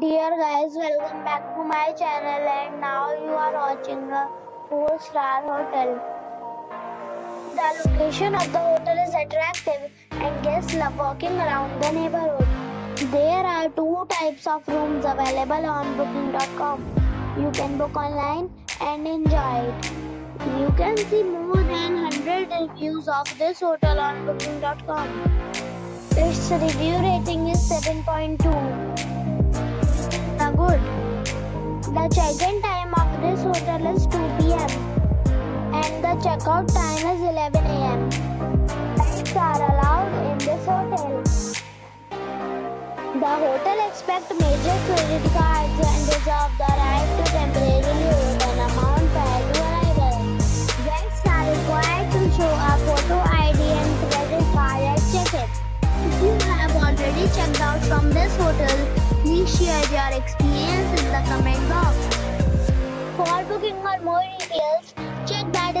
Dear guys, welcome back to my channel and now you are watching a 4-star hotel. The location of the hotel is attractive and guests love walking around the neighborhood. There are 2 types of rooms available on Booking.com. You can book online and enjoy it. You can see more than 100 reviews of this hotel on Booking.com. Its review rating is 7.2. Good. The check-in time of this hotel is 2 p.m. and the check-out time is 11 a.m. Pets are allowed in this hotel. The hotel accepts major credit cards and reserves the right to temporarily hold an amount prior to arrival. Guests are required to show a photo ID and credit card at check-in. If you have already checked out from this hotel, please share your experience in the comment box. For booking or more details, check the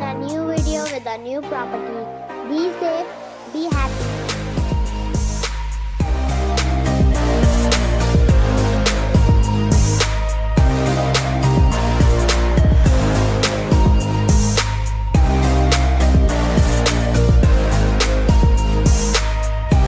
a new video with a new property. Be safe, be happy.